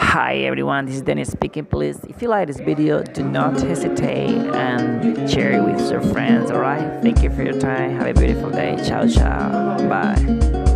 Hi everyone, this is Denny speaking. Please, if you like this video, do not hesitate and share it with your friends. Alright, thank you for your time. Have a beautiful day. Ciao ciao. Bye.